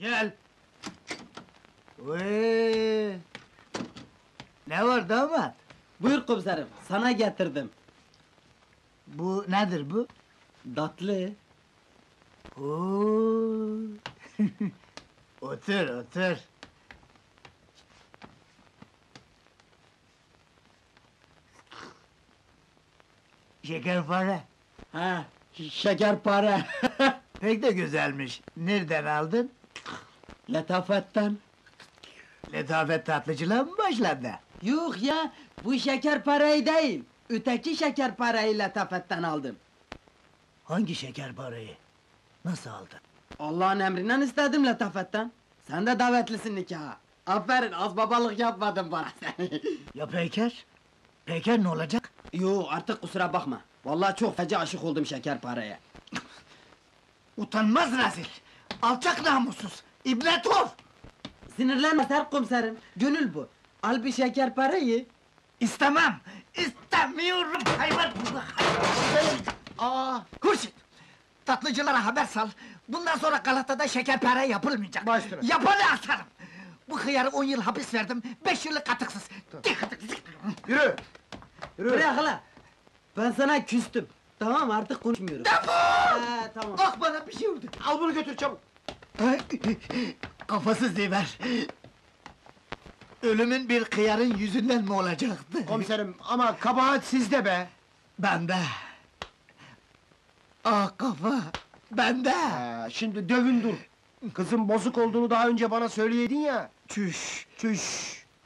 Gel! Oy! Ne var damat? Buyur komiserim, sana getirdim. Bu nedir bu? Datlı. Oo! Otur, otur. Şekerpare. Ha, şekerpare. Pek de güzelmiş. Nereden aldın? Letafetten. Letafet tatlıcılığa mı başladı? Yok ya, bu şekerpareyi değil. Öteki şekerpareyi letafetten aldım. Hangi şekerpareyi? Nasıl aldın? Allah'ın emrinden istedim letafetten. Sen de davetlisin nikaha. Aferin, az babalık yapmadın bana seni. Ya Peyker? Peyker ne olacak? Yo, artık kusura bakma. Vallahi çok feci aşık oldum şekerpareye. Utanmaz rezil! Alçak namussuz! İbnet ol! Sinirlenme ser komiserim, gönül bu. Al bir şekerpareyi. İstemem! İstemiyorum! Hayvan burada! Aaa! Kurşun! Tatlıcılara haber sal, bundan sonra Galata'da şekerpare yapılmayacak. Başüstüne! Yapanı asarım! Bu hıyarı 10 yıl hapis verdim, 5 yıllık katıksız! Yürü! Yürü! Bırak hala! Ben sana küstüm, tamam artık konuşmuyorum. Defol! Tamam. Bak bana bir şey vurdu! Al bunu götür çabuk! Kafasız ziver! Ölümün bir hıyarın yüzünden mi olacaktı? Komiserim, ama kabahat sizde be! Bende! Ah kafa! Bende! Şimdi dövün dur! Kızın bozuk olduğunu daha önce bana söyleydin ya! Çüş! Çüş!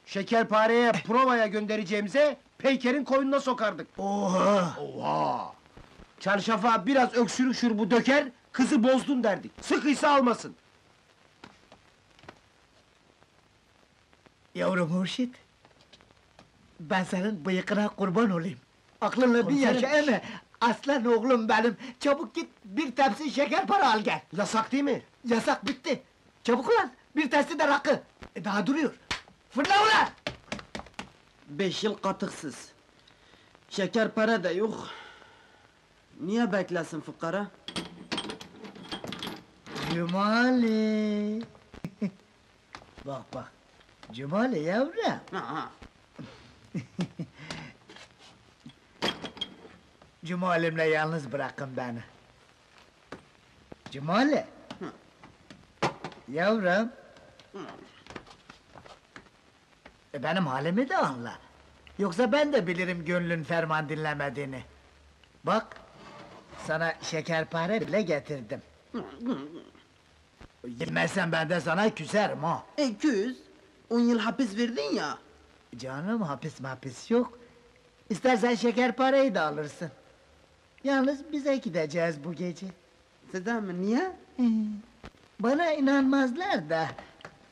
Şekerpareye, provaya göndereceğimize, Peyker'in koynuna sokardık! Oha! Oha! Çarşafa biraz öksürük şurubu döker, kızı bozdun derdik! Sıkıysa almasın! Yavrum Hurşit! Ben senin bıyıkına kurban olayım! Aklınla bir yaşa eme! Aslan oğlum benim, çabuk git bir tepsi şekerpare al gel! Yasak değil mi? Yasak bitti! Çabuk ulan, bir tepsi de rakı! Daha duruyor! Fırla ulan! 5 yıl katıksız! Şekerpare de yok! Niye beklesin fıkara? Cumali! Bak bak! Cumali yavrum! Cumalimle yalnız bırakın beni! Cumali! Yavrum! Benim halimi de anla! Yoksa ben de bilirim gönlün ferman dinlemediğini! Bak! Sana şekerpare bile getirdim! Yemezsen ben de sana küserim ha! Küs! 10 yıl hapis verdin ya! Canım hapis yok! İstersen şekerpareyi de alırsın! Yalnız bize gideceğiz bu gece. Sizden mi? Niye? Bana inanmazlar da...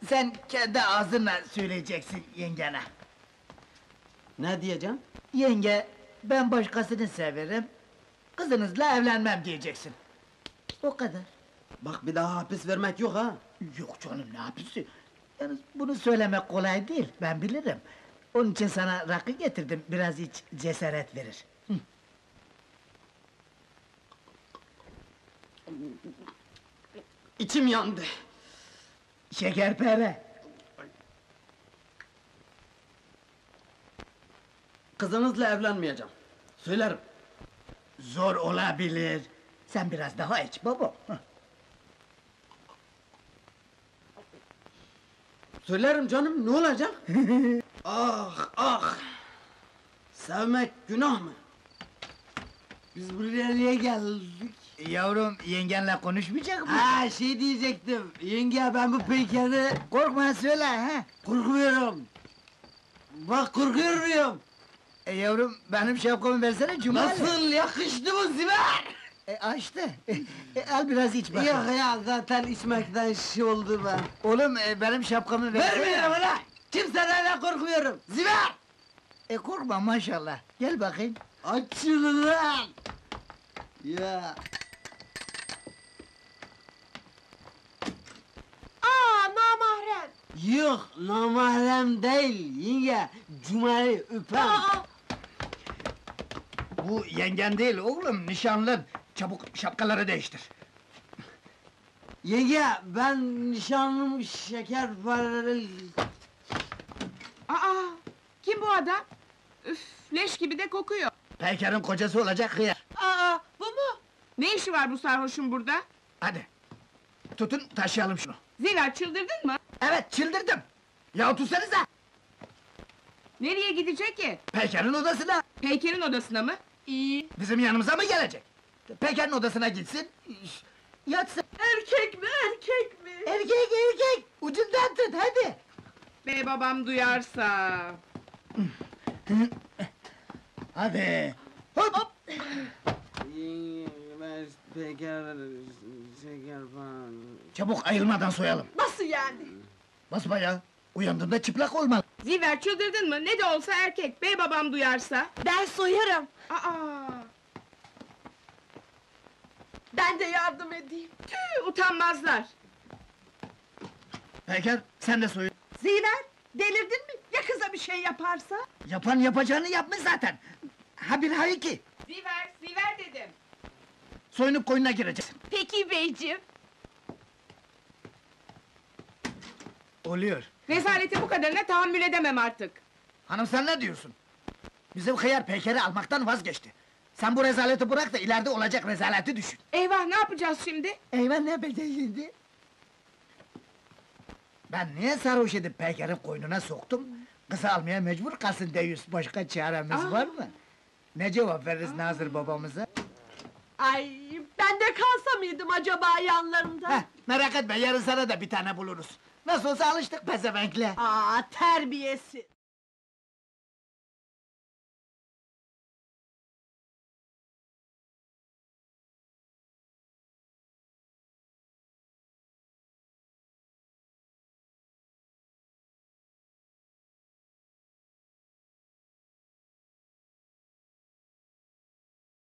Sen kendi ağzınla söyleyeceksin yengene. Ne diyeceğim? Yenge, ben başkasını severim... Kızınızla evlenmem diyeceksin. O kadar. Bak bir daha hapis vermek yok ha! Yok canım, ne hapisi? Yalnız bunu söylemek kolay değil, ben bilirim. Onun için sana rakı getirdim, biraz iç, cesaret verir. İçim yandı! Şekerpare! Kızınızla evlenmeyeceğim, söylerim! Zor olabilir! Sen biraz daha iç baba! Söylerim canım, ne olacak? Ah, ah! Sevmek günah mı? Biz buraya niye geldik? Yavrum, yengenle konuşmayacak mı? Ha, şey diyecektim! Yenge, ben bu Peyker'i... Korkma, söyle ha! Korkmuyorum! Bak, korkuyor muyum? Yavrum, benim şapkamı versene Cumali! Nasıl, yakıştı mı Ziver? Açtı! Al biraz iç bakalım! Yok ya, zaten içmekten şiş oldu ben! Oğlum, benim şapkamı versene! Vermiyorum ulan! Kimseden korkmuyorum! Ziver! Korkma maşallah! Gel bakayım! Açın ulan! Ya! Namahrem! Yok, namahrem değil, yenge! Cumali öpem! Bu yengen değil oğlum, nişanlın! Çabuk şapkaları değiştir! Yenge, ben nişanlım Şekerpare... Aa! Kim bu adam? Üf, leş gibi de kokuyor! Peyker'in kocası olacak hıyar! Aa, bu mu? Ne işi var bu sarhoşun burada? Hadi! Tutun, taşıyalım şunu! Zira çıldırdın mı? Evet, çıldırdım! Ya otursanıza! Nereye gidecek ki? Peyker'in odasına! Peyker'in odasına mı? İyi! Bizim yanımıza mı gelecek? Peyker'in odasına gitsin, yatsın! Erkek mi, erkek mi? Erkek, erkek! Ucundan tut, hadi! Bey babam duyarsa... Hadi! Hop! Hop! Çabuk ayılmadan soyalım! Nasıl yani? Basma ya! Uyandığında çıplak olmalı! Ziver, çıldırdın mı? Ne de olsa erkek, bey babam duyarsa! Ben soyarım! Aa! Ben de yardım edeyim! Tüh, utanmazlar! Peyker, sen de soyun! Ziver, delirdin mi? Ya kıza bir şey yaparsa? Yapan yapacağını yapmış zaten! Ha bir, ha iki! Ziver, Ziver dedim! Soyunup koyuna gireceksin! Peki beyciğim! Oluyor! Rezaletin bu kadarına tahammül edemem artık! Hanım, sen ne diyorsun? Bizim hıyar Peyker'i almaktan vazgeçti! Sen bu rezaleti bırak da ileride olacak rezaleti düşün! Eyvah, ne yapacağız şimdi? Eyvah, ne yapacağız şimdi? Ben niye sarhoş edip Peyker'in koynuna soktum? Kızı almaya mecbur kalsın deyiz, başka çaremiz var mı? Ne cevap veririz Nazır babamıza? Ay, ben de kalsa mıydım acaba yanlarında? Heh, merak etme, yarın sana da bir tane buluruz! Nasıl olsa alıştık pezevenkle! Aa, terbiyesiz!